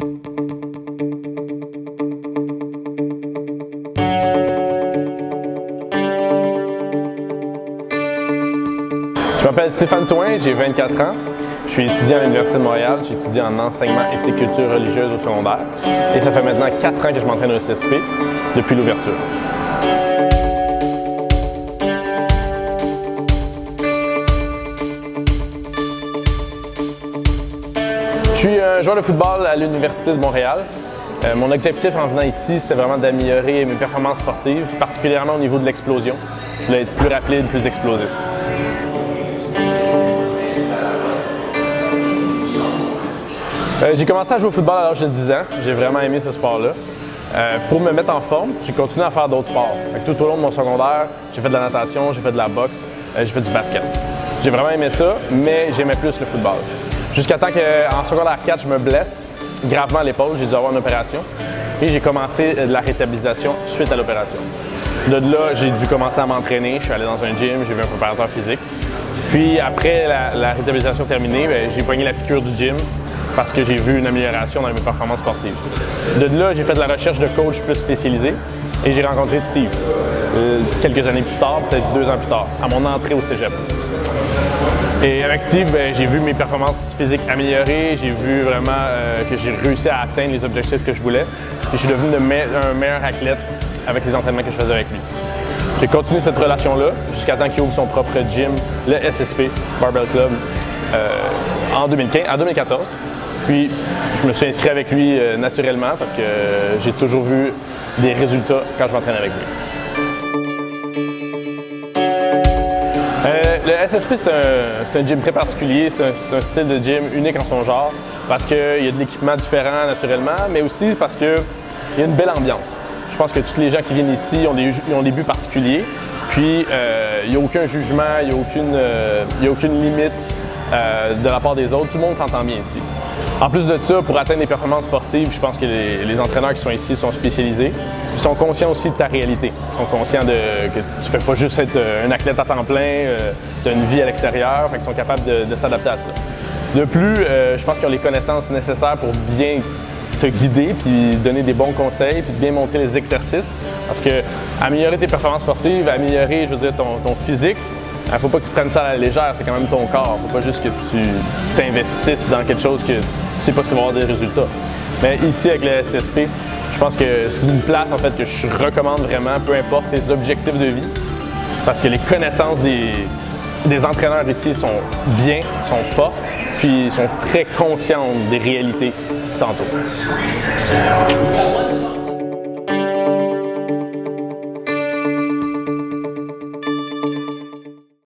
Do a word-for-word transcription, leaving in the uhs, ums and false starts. Je m'appelle Stéphane Thouin, j'ai vingt-quatre ans. Je suis étudiant à l'Université de Montréal, j'étudie en enseignement éthique, culture religieuse au secondaire. Et ça fait maintenant quatre ans que je m'entraîne au C S P, depuis l'ouverture. Je suis un joueur de football à l'Université de Montréal. Euh, mon objectif en venant ici, c'était vraiment d'améliorer mes performances sportives, particulièrement au niveau de l'explosion. Je voulais être plus rapide, plus explosif. Euh, j'ai commencé à jouer au football à l'âge de dix ans. J'ai vraiment aimé ce sport-là. Euh, pour me mettre en forme, j'ai continué à faire d'autres sports. Tout au long de mon secondaire, j'ai fait de la natation, j'ai fait de la boxe, euh, j'ai fait du basket. J'ai vraiment aimé ça, mais j'aimais plus le football. Jusqu'à temps qu'en secondaire quatre, je me blesse gravement à l'épaule, j'ai dû avoir une opération et j'ai commencé de la rétablissation suite à l'opération. De là, j'ai dû commencer à m'entraîner, je suis allé dans un gym, j'ai vu un préparateur physique. Puis après la, la rétablissation terminée, j'ai pogné la piqûre du gym parce que j'ai vu une amélioration dans mes performances sportives. De là, j'ai fait de la recherche de coach plus spécialisé et j'ai rencontré Steve euh, quelques années plus tard, peut-être deux ans plus tard, à mon entrée au cégep. Et avec Steve, j'ai vu mes performances physiques améliorées, j'ai vu vraiment euh, que j'ai réussi à atteindre les objectifs que je voulais. Et je suis devenu de me- un meilleur athlète avec les entraînements que je faisais avec lui. J'ai continué cette relation-là jusqu'à temps qu'il ouvre son propre gym, le S S P Barbell Club, euh, en deux mille quinze, en deux mille quatorze. Puis je me suis inscrit avec lui euh, naturellement parce que euh, j'ai toujours vu des résultats quand je m'entraîne avec lui. Euh, le S S P, c'est un, un gym très particulier, c'est un, un style de gym unique en son genre parce qu'il y a de l'équipement différent naturellement, mais aussi parce qu'il y a une belle ambiance. Je pense que tous les gens qui viennent ici ont des, ont des buts particuliers, puis il euh, n'y a aucun jugement, il n'y a, euh, a aucune limite euh, de la part des autres, tout le monde s'entend bien ici. En plus de ça, pour atteindre des performances sportives, je pense que les, les entraîneurs qui sont ici sont spécialisés. Ils sont conscients aussi de ta réalité. Ils sont conscients de, que tu ne fais pas juste être un athlète à temps plein, euh, tu as une vie à l'extérieur, ils sont capables de, de s'adapter à ça. De plus, euh, je pense qu'ils ont les connaissances nécessaires pour bien te guider, puis donner des bons conseils, puis bien montrer les exercices. Parce que améliorer tes performances sportives, améliorer, je veux dire, ton, ton physique, il ne faut pas que tu prennes ça à la légère, c'est quand même ton corps. Il ne faut pas juste que tu t'investisses dans quelque chose que tu ne sais pas si va avoir des résultats. Mais ici, avec le S S P, je pense que c'est une place en fait, que je recommande vraiment, peu importe tes objectifs de vie, parce que les connaissances des, des entraîneurs ici sont bien, sont fortes, puis sont très conscientes des réalités qui t'entourent.